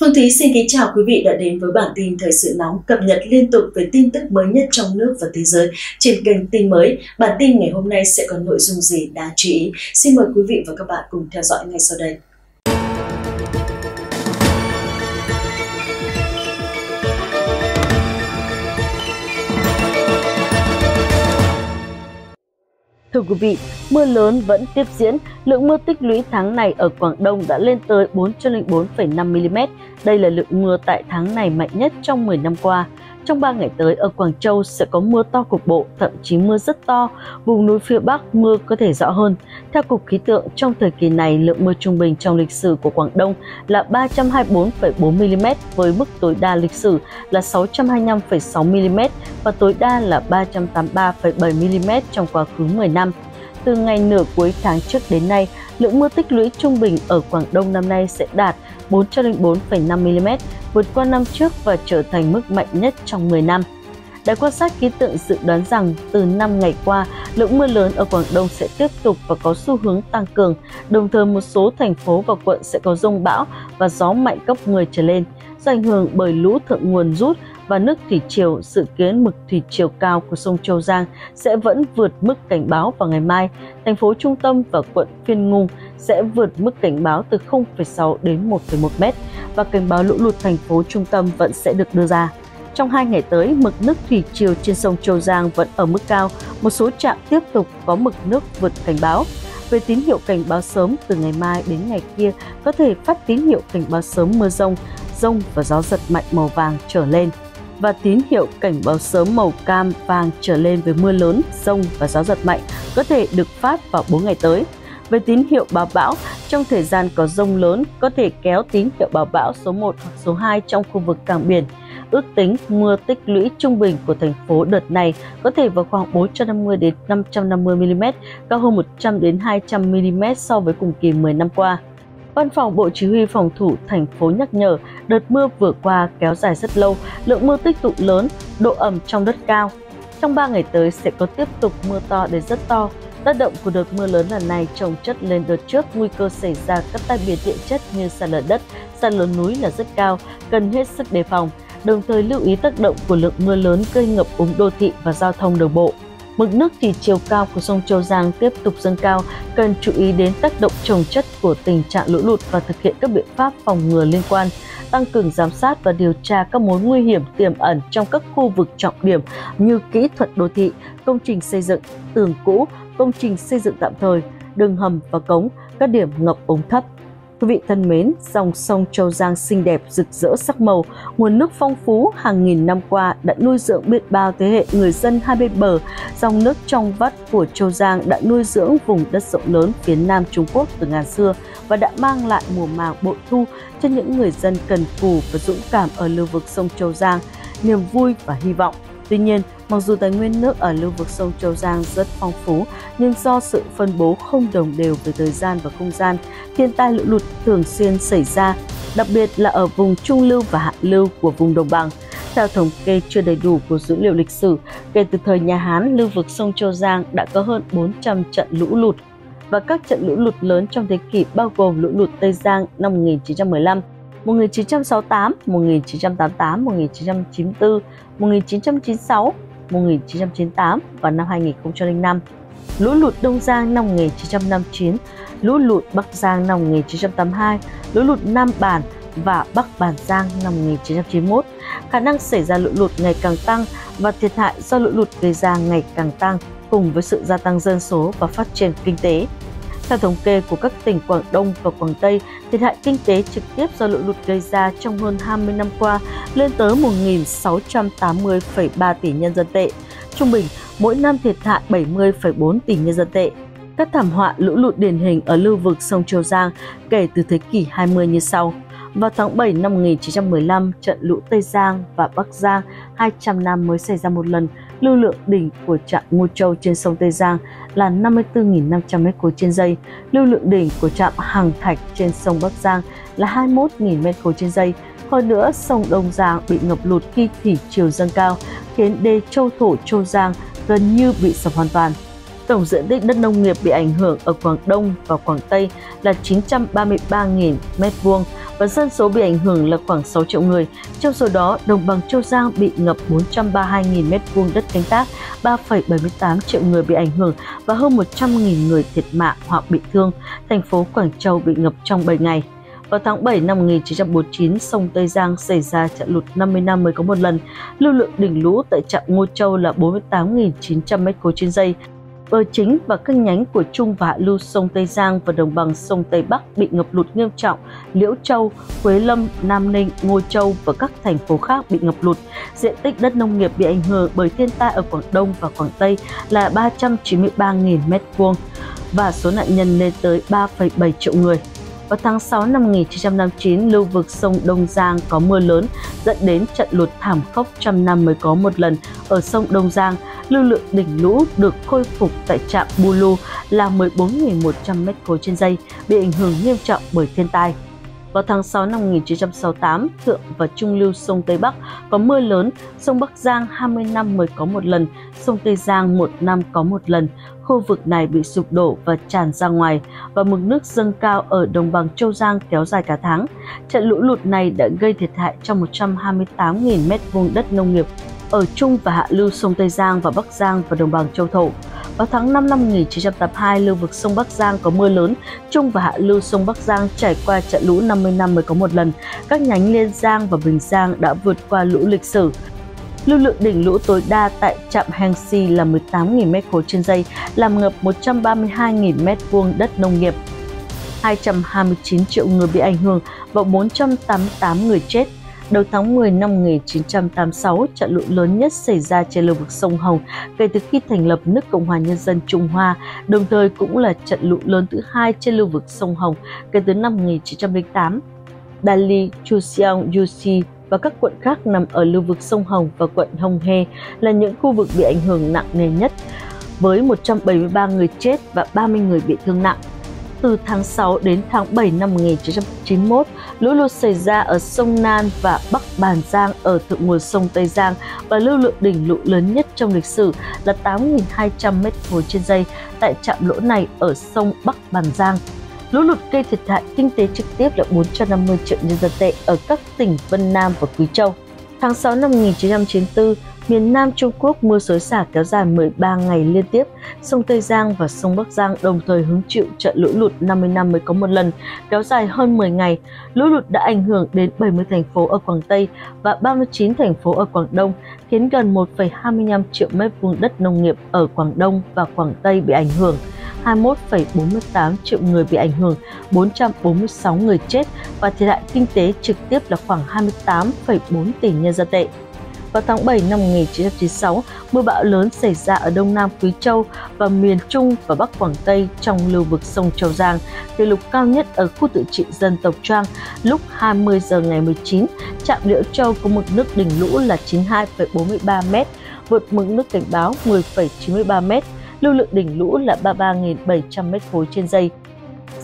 Phương Thúy xin kính chào quý vị đã đến với bản tin thời sự nóng cập nhật liên tục về tin tức mới nhất trong nước và thế giới trên kênh Tin Mới. Bản tin ngày hôm nay sẽ có nội dung gì đáng chú ý? Xin mời quý vị và các bạn cùng theo dõi ngay sau đây. Thưa quý vị, mưa lớn vẫn tiếp diễn, lượng mưa tích lũy tháng này ở Quảng Đông đã lên tới 4-4,5 mm. Đây là lượng mưa tại tháng này mạnh nhất trong 10 năm qua. Trong 3 ngày tới, ở Quảng Châu sẽ có mưa to cục bộ, thậm chí mưa rất to. Vùng núi phía Bắc mưa có thể rõ hơn. Theo Cục Khí tượng, trong thời kỳ này, lượng mưa trung bình trong lịch sử của Quảng Đông là 324,4 mm với mức tối đa lịch sử là 625,6 mm và tối đa là 383,7 mm trong quá khứ 10 năm. Từ ngày nửa cuối tháng trước đến nay, lượng mưa tích lũy trung bình ở Quảng Đông năm nay sẽ đạt 4-4,5 mm, vượt qua năm trước và trở thành mức mạnh nhất trong 10 năm. Đài quan sát khí tượng dự đoán rằng từ 5 ngày qua, lượng mưa lớn ở Quảng Đông sẽ tiếp tục và có xu hướng tăng cường, đồng thời một số thành phố và quận sẽ có dông bão và gió mạnh cấp 10 trở lên. Do ảnh hưởng bởi lũ thượng nguồn rút và nước thủy triều, dự kiến mực thủy triều cao của sông Châu Giang sẽ vẫn vượt mức cảnh báo vào ngày mai. Thành phố trung tâm và quận Phiên Ngung sẽ vượt mức cảnh báo từ 0,6 đến 1,1 m và cảnh báo lũ lụt thành phố trung tâm vẫn sẽ được đưa ra. Trong 2 ngày tới, mực nước thủy triều trên sông Châu Giang vẫn ở mức cao, một số trạm tiếp tục có mực nước vượt cảnh báo. Về tín hiệu cảnh báo sớm, từ ngày mai đến ngày kia có thể phát tín hiệu cảnh báo sớm mưa dông và gió giật mạnh màu vàng trở lên và tín hiệu cảnh báo sớm màu cam vàng trở lên với mưa lớn, dông và gió giật mạnh có thể được phát vào 4 ngày tới. Về tín hiệu báo bão, trong thời gian có dông lớn có thể kéo tín hiệu báo bão số 1 hoặc số 2 trong khu vực cảng biển. Ước tính mưa tích lũy trung bình của thành phố đợt này có thể vào khoảng 450 đến 550 mm, cao hơn 100 đến 200 mm so với cùng kỳ 10 năm qua. Văn phòng Bộ Chỉ huy Phòng thủ thành phố nhắc nhở, đợt mưa vừa qua kéo dài rất lâu, lượng mưa tích tụ lớn, độ ẩm trong đất cao. Trong 3 ngày tới sẽ có tiếp tục mưa to đến rất to. Tác động của đợt mưa lớn lần này chồng chất lên đợt trước, nguy cơ xảy ra các tai biến địa chất như sạt lở đất, sạt lở núi là rất cao, cần hết sức đề phòng. Đồng thời lưu ý tác động của lượng mưa lớn gây ngập úng đô thị và giao thông đường bộ. Mực nước thủy triều cao của sông Châu Giang tiếp tục dâng cao, cần chú ý đến tác động chồng chất của tình trạng lũ lụt và thực hiện các biện pháp phòng ngừa liên quan, tăng cường giám sát và điều tra các mối nguy hiểm tiềm ẩn trong các khu vực trọng điểm như kỹ thuật đô thị, công trình xây dựng, tường cũ, công trình xây dựng tạm thời, đường hầm và cống, các điểm ngập úng thấp. Quý vị thân mến, dòng sông Châu Giang xinh đẹp, rực rỡ sắc màu, nguồn nước phong phú hàng nghìn năm qua đã nuôi dưỡng biết bao thế hệ người dân hai bên bờ. Dòng nước trong vắt của Châu Giang đã nuôi dưỡng vùng đất rộng lớn phía Nam Trung Quốc từ ngàn xưa và đã mang lại mùa màng bội thu cho những người dân cần cù và dũng cảm ở lưu vực sông Châu Giang, niềm vui và hy vọng. Tuy nhiên, mặc dù tài nguyên nước ở lưu vực sông Châu Giang rất phong phú, nhưng do sự phân bố không đồng đều về thời gian và không gian, thiên tai lũ lụt thường xuyên xảy ra, đặc biệt là ở vùng trung lưu và hạ lưu của vùng đồng bằng. Theo thống kê chưa đầy đủ của dữ liệu lịch sử, kể từ thời nhà Hán, lưu vực sông Châu Giang đã có hơn 400 trận lũ lụt. Và các trận lũ lụt lớn trong thế kỷ bao gồm lũ lụt Tây Giang năm 1915, 1968, 1988, 1994, 1996, 1998 và năm 2005, lũ lụt Đông Giang năm 1959, lũ lụt Bắc Giang năm 1982, lũ lụt Nam Bàn và Bắc Bàn Giang năm 1991. Khả năng xảy ra lũ lụt ngày càng tăng và thiệt hại do lũ lụt gây ra ngày càng tăng cùng với sự gia tăng dân số và phát triển kinh tế. Theo thống kê của các tỉnh Quảng Đông và Quảng Tây, thiệt hại kinh tế trực tiếp do lũ lụt gây ra trong hơn 20 năm qua lên tới 1.680,3 tỷ nhân dân tệ. Trung bình, mỗi năm thiệt hại 70,4 tỷ nhân dân tệ. Các thảm họa lũ lụt điển hình ở lưu vực sông Châu Giang kể từ thế kỷ 20 như sau. Vào tháng 7 năm 1915, trận lũ Tây Giang và Bắc Giang 200 năm mới xảy ra một lần. Lưu lượng đỉnh của trạm Ngô Châu trên sông Tây Giang là 54.500 m3 trên giây. Lưu lượng đỉnh của trạm Hàng Thạch trên sông Bắc Giang là 21.000 m3 trên giây. Hơn nữa, sông Đông Giang bị ngập lụt khi thủy triều dâng cao, khiến đê Châu Thổ Châu Giang gần như bị sập hoàn toàn. Tổng diện tích đất nông nghiệp bị ảnh hưởng ở Quảng Đông và Quảng Tây là 933.000 m2 và dân số bị ảnh hưởng là khoảng 6 triệu người. Trong số đó, đồng bằng Châu Giang bị ngập 432.000 m2 đất canh tác, 3,78 triệu người bị ảnh hưởng và hơn 100.000 người thiệt mạng hoặc bị thương. Thành phố Quảng Châu bị ngập trong 7 ngày. Vào tháng 7 năm 1949, sông Tây Giang xảy ra trận lụt 50 năm mới có một lần. Lưu lượng đỉnh lũ tại trạm Ngô Châu là 48.900 m3/giây. Bờ chính và các nhánh của trung và hạ lưu sông Tây Giang và đồng bằng sông Tây Bắc bị ngập lụt nghiêm trọng. Liễu Châu, Quế Lâm, Nam Ninh, Ngô Châu và các thành phố khác bị ngập lụt. Diện tích đất nông nghiệp bị ảnh hưởng bởi thiên tai ở Quảng Đông và Quảng Tây là 393.000 m2 và số nạn nhân lên tới 3,7 triệu người. Vào tháng 6 năm 1959, lưu vực sông Đông Giang có mưa lớn dẫn đến trận lụt thảm khốc trăm năm mới có một lần ở sông Đông Giang. Lưu lượng đỉnh lũ được khôi phục tại trạm Bulu là 14.100 m3/giây, bị ảnh hưởng nghiêm trọng bởi thiên tai. Vào tháng 6 năm 1968, thượng và trung lưu sông Tây Bắc có mưa lớn, sông Bắc Giang 20 năm mới có một lần, sông Tây Giang 1 năm có một lần. Khu vực này bị sụp đổ và tràn ra ngoài, và mực nước dâng cao ở đồng bằng Châu Giang kéo dài cả tháng. Trận lũ lụt này đã gây thiệt hại cho 128.000 m2 đất nông nghiệp ở trung và hạ lưu sông Tây Giang và Bắc Giang và đồng bằng Châu Thổ. Vào tháng 5 năm 1982, lưu vực sông Bắc Giang có mưa lớn, trung và hạ lưu sông Bắc Giang trải qua trận lũ 50 năm mới có một lần. Các nhánh Liên Giang và Bình Giang đã vượt qua lũ lịch sử. Lưu lượng đỉnh lũ tối đa tại trạm Hengsi là 18.000 m3/giây, làm ngập 132.000 m2 đất nông nghiệp. 229 triệu người bị ảnh hưởng và 488 người chết. Đầu tháng 10 năm 1986, trận lụt lớn nhất xảy ra trên lưu vực sông Hồng kể từ khi thành lập nước Cộng hòa Nhân dân Trung Hoa, đồng thời cũng là trận lụt lớn thứ hai trên lưu vực sông Hồng kể từ năm 1908. Dali, Chu Xiong, Yuxi và các quận khác nằm ở lưu vực sông Hồng và quận Hồng He là những khu vực bị ảnh hưởng nặng nề nhất, với 173 người chết và 30 người bị thương nặng. Từ tháng 6 đến tháng 7 năm 1991, lũ lụt xảy ra ở sông Nan và Bắc Bàn Giang ở thượng nguồn sông Tây Giang và lưu lượng đỉnh lũ lớn nhất trong lịch sử là 8.200 m3/giây tại trạm lỗ này ở sông Bắc Bàn Giang. Lũ lụt gây thiệt hại kinh tế trực tiếp là 450 triệu nhân dân tệ ở các tỉnh Vân Nam và Quý Châu. Tháng 6 năm 1994, miền Nam Trung Quốc mưa xối xả kéo dài 13 ngày liên tiếp, sông Tây Giang và sông Bắc Giang đồng thời hứng chịu trận lũ lụt 50 năm mới có một lần, kéo dài hơn 10 ngày. Lũ lụt đã ảnh hưởng đến 70 thành phố ở Quảng Tây và 39 thành phố ở Quảng Đông, khiến gần 1,25 triệu m2 đất nông nghiệp ở Quảng Đông và Quảng Tây bị ảnh hưởng, 21,48 triệu người bị ảnh hưởng, 446 người chết và thiệt hại kinh tế trực tiếp là khoảng 28,4 tỷ nhân dân tệ. Vào tháng 7 năm 1996, mưa bão lớn xảy ra ở Đông Nam Quý Châu và miền Trung và Bắc Quảng Tây trong lưu vực sông Châu Giang, kỷ lục cao nhất ở khu tự trị dân tộc Choang. Lúc 20 giờ ngày 19, trạm Liễu Châu có mực nước đỉnh lũ là 92,43 m, vượt mực nước cảnh báo 10,93 m, lưu lượng đỉnh lũ là 33.700 m3/giây.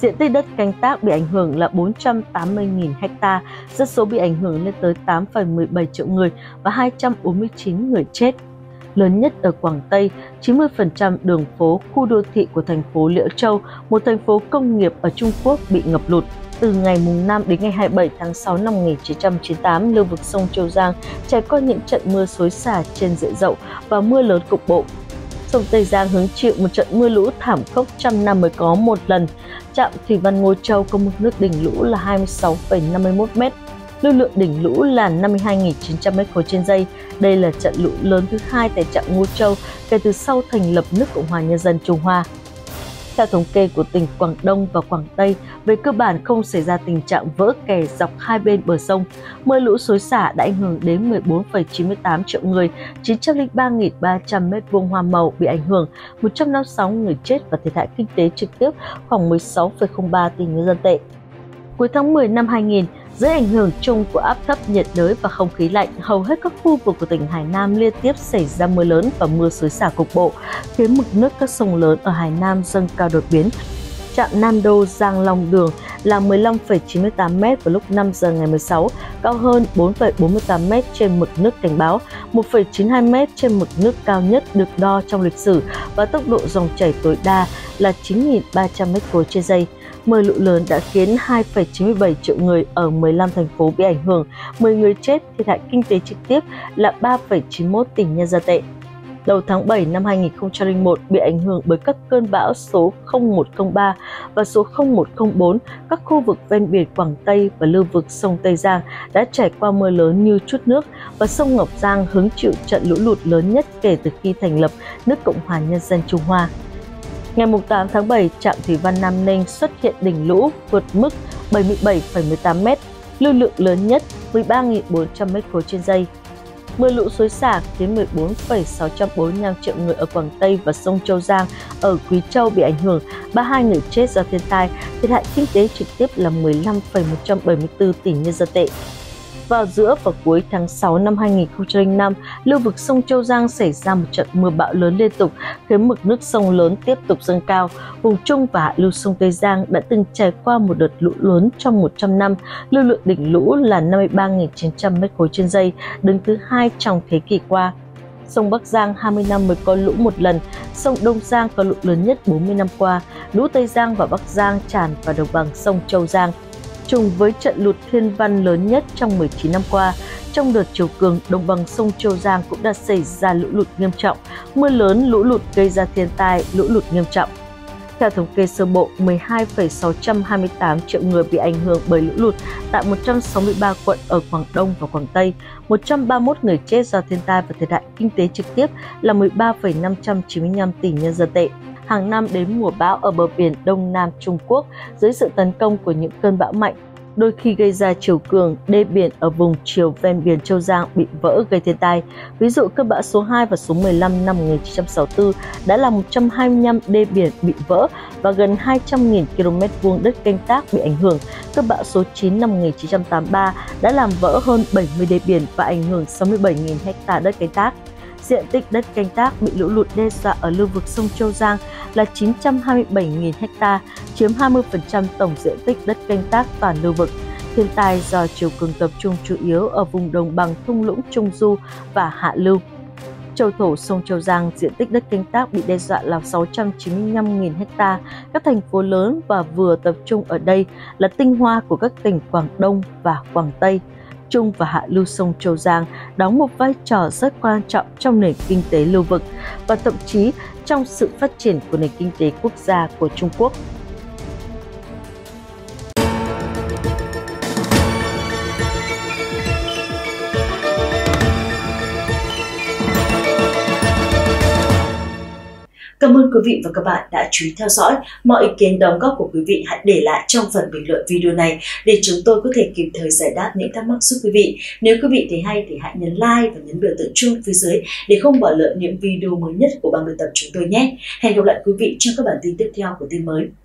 Diện tích đất canh tác bị ảnh hưởng là 480.000 ha, dân số bị ảnh hưởng lên tới 8,17 triệu người và 249 người chết. Lớn nhất ở Quảng Tây, 90% đường phố, khu đô thị của thành phố Liễu Châu, một thành phố công nghiệp ở Trung Quốc bị ngập lụt. Từ ngày 5 đến ngày 27 tháng 6 năm 1998, lưu vực sông Châu Giang trải qua những trận mưa xối xả trên diện rộng và mưa lớn cục bộ. Sông Tây Giang hứng chịu một trận mưa lũ thảm khốc trăm năm mới có một lần. Trạm thủy văn Ngô Châu có mực nước đỉnh lũ là 26,51 m, lưu lượng đỉnh lũ là 52.900 m3/giây. Đây là trận lũ lớn thứ hai tại trạm Ngô Châu kể từ sau thành lập nước Cộng hòa Nhân dân Trung Hoa. Theo thống kê của tỉnh Quảng Đông và Quảng Tây, về cơ bản không xảy ra tình trạng vỡ kè dọc hai bên bờ sông. Mưa lũ xối xả đã ảnh hưởng đến 14,98 triệu người, 903.300 m2 hoa màu bị ảnh hưởng, 156 người chết và thiệt hại kinh tế trực tiếp khoảng 16,03 tỷ nhân dân tệ. Cuối tháng 10 năm 2000, dưới ảnh hưởng chung của áp thấp nhiệt đới và không khí lạnh, hầu hết các khu vực của tỉnh Hải Nam liên tiếp xảy ra mưa lớn và mưa xối xả cục bộ, khiến mực nước các sông lớn ở Hải Nam dâng cao đột biến. trạm Nam Đô Giang Long Đường là 15,98m vào lúc 5 giờ ngày 16, cao hơn 4,48m trên mực nước cảnh báo, 1,92m trên mực nước cao nhất được đo trong lịch sử và tốc độ dòng chảy tối đa là 9.300m3 trên giây. Mưa lũ lớn đã khiến 2,97 triệu người ở 15 thành phố bị ảnh hưởng, 10 người chết, thiệt hại kinh tế trực tiếp là 3,91 tỷ nhân dân tệ. Đầu tháng 7 năm 2001 bị ảnh hưởng bởi các cơn bão số 0103 và số 0104, các khu vực ven biển Quảng Tây và lưu vực sông Tây Giang đã trải qua mưa lớn như trút nước và sông Ngọc Giang hứng chịu trận lũ lụt lớn nhất kể từ khi thành lập nước Cộng hòa Nhân dân Trung Hoa. Ngày 8 tháng 7, trạm thủy văn Nam Ninh xuất hiện đỉnh lũ vượt mức 77,18m, lưu lượng lớn nhất 13.400m3 trên giây. Mưa lũ xối xả khiến 14,645 triệu người ở Quảng Tây và sông Châu Giang ở Quý Châu bị ảnh hưởng, 32 người chết do thiên tai, thiệt hại kinh tế trực tiếp là 15,174 tỷ nhân dân tệ. Vào giữa và cuối tháng 6 năm 2005, lưu vực sông Châu Giang xảy ra một trận mưa bão lớn liên tục khiến mực nước sông lớn tiếp tục dâng cao. Vùng trung và hạ lưu sông Tây Giang đã từng trải qua một đợt lũ lớn trong 100 năm, lưu lượng đỉnh lũ là 53.900m3 trên giây, đứng thứ hai trong thế kỷ qua. Sông Bắc Giang 20 năm mới có lũ một lần, sông Đông Giang có lũ lớn nhất 40 năm qua, lũ Tây Giang và Bắc Giang tràn vào đồng bằng sông Châu Giang. Chung với trận lụt thiên văn lớn nhất trong 19 năm qua, trong đợt chiều cường, đồng bằng sông Châu Giang cũng đã xảy ra lũ lụt nghiêm trọng, mưa lớn, lũ lụt gây ra thiên tai, lũ lụt nghiêm trọng. Theo thống kê sơ bộ, 12,628 triệu người bị ảnh hưởng bởi lũ lụt tại 163 quận ở Quảng Đông và Quảng Tây, 131 người chết do thiên tai và thiệt hại kinh tế trực tiếp là 13,595 tỷ nhân dân tệ. Hàng năm đến mùa bão ở bờ biển Đông Nam Trung Quốc dưới sự tấn công của những cơn bão mạnh, đôi khi gây ra chiều cường, đê biển ở vùng chiều ven biển Châu Giang bị vỡ gây thiên tai. Ví dụ cơn bão số 2 và số 15 năm 1964 đã làm 125 đê biển bị vỡ và gần 200.000 km2 đất canh tác bị ảnh hưởng. Cơn bão số 9 năm 1983 đã làm vỡ hơn 70 đê biển và ảnh hưởng 67.000 ha đất canh tác. Diện tích đất canh tác bị lũ lụt đe dọa ở lưu vực sông Châu Giang là 927.000 ha, chiếm 20% tổng diện tích đất canh tác toàn lưu vực. Thiên tai do chiều cường tập trung chủ yếu ở vùng đồng bằng thung lũng trung du và hạ lưu. Châu Thổ sông Châu Giang, diện tích đất canh tác bị đe dọa là 695.000 ha. Các thành phố lớn và vừa tập trung ở đây là tinh hoa của các tỉnh Quảng Đông và Quảng Tây. Trung và hạ lưu sông Châu Giang đóng một vai trò rất quan trọng trong nền kinh tế lưu vực và thậm chí trong sự phát triển của nền kinh tế quốc gia của Trung Quốc. Cảm ơn quý vị và các bạn đã chú ý theo dõi. Mọi ý kiến đóng góp của quý vị hãy để lại trong phần bình luận video này để chúng tôi có thể kịp thời giải đáp những thắc mắc giúp quý vị. Nếu quý vị thấy hay thì hãy nhấn like và nhấn biểu tượng chuông phía dưới để không bỏ lỡ những video mới nhất của ban biên tập chúng tôi nhé. Hẹn gặp lại quý vị trong các bản tin tiếp theo của tin mới.